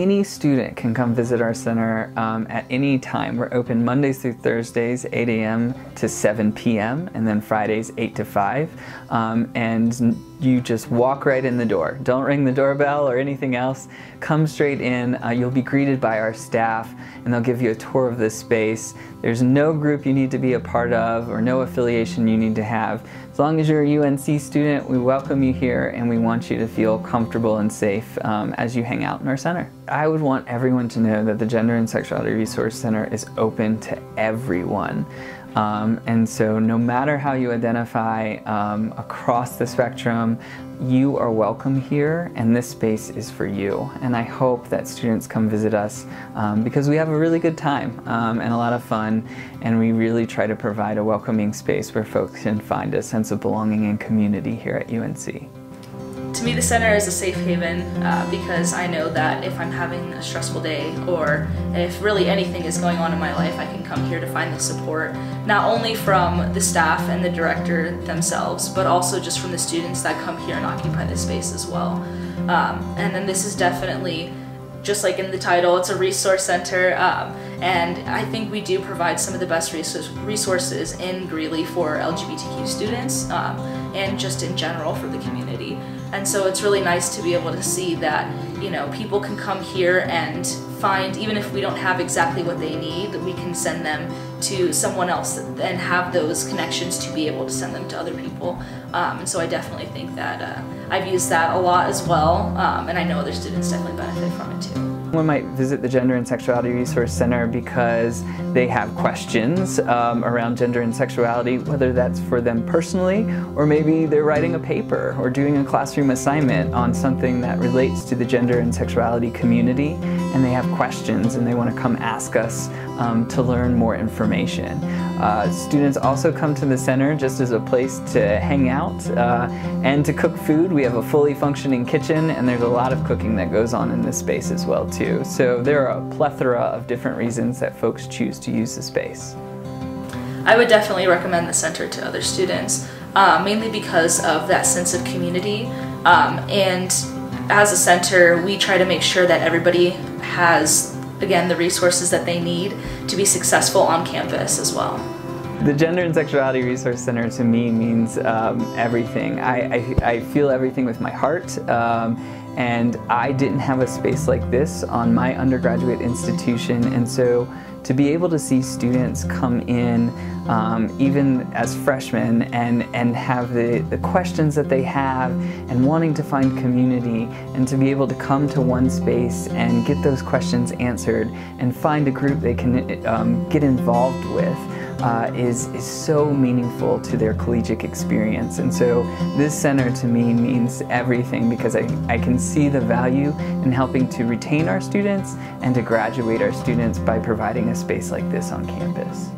Any student can come visit our center at any time. We're open Mondays through Thursdays, 8 a.m. to 7 p.m., and then Fridays, 8 to 5. And you just walk right in the door. Don't ring the doorbell or anything else. Come straight in. You'll be greeted by our staff, and they'll give you a tour of this space. There's no group you need to be a part of or no affiliation you need to have. As long as you're a UNC student, we welcome you here, and we want you to feel comfortable and safe as you hang out in our center. I would want everyone to know that the Gender and Sexuality Resource Center is open to everyone. And so no matter how you identify across the spectrum, you are welcome here, and this space is for you. And I hope that students come visit us because we have a really good time and a lot of fun, and we really try to provide a welcoming space where folks can find a sense of belonging and community here at UNC. To me, the center is a safe haven because I know that if I'm having a stressful day or if really anything is going on in my life, I can come here to find the support, not only from the staff and the director themselves, but also just from the students that come here and occupy this space as well. And then this is definitely, just like in the title, it's a resource center, and I think we do provide some of the best resources in Greeley for LGBTQ students and just in general for the community. And so it's really nice to be able to see that, you know, people can come here and find, even if we don't have exactly what they need, we can send them to someone else and have those connections to be able to send them to other people. And so I definitely think that I've used that a lot as well, and I know other students definitely benefit from it too. One might visit the Gender and Sexuality Resource Center because they have questions around gender and sexuality, whether that's for them personally, or maybe they're writing a paper or doing a classroom assignment on something that relates to the gender and sexuality community, and they have questions and they want to come ask us to learn more information. Students also come to the center just as a place to hang out and to cook food. We have a fully functioning kitchen, and there's a lot of cooking that goes on in this space as well, too. So there are a plethora of different reasons that folks choose to use the space. I would definitely recommend the center to other students, mainly because of that sense of community. And as a center, we try to make sure that everybody has, again, the resources that they need to be successful on campus as well. The Gender and Sexuality Resource Center to me means everything. I feel everything with my heart, and I didn't have a space like this on my undergraduate institution, and so to be able to see students come in even as freshmen and have the questions that they have and wanting to find community, and to be able to come to one space and get those questions answered and find a group they can get involved with. Is so meaningful to their collegiate experience. And so this center to me means everything because I can see the value in helping to retain our students and to graduate our students by providing a space like this on campus.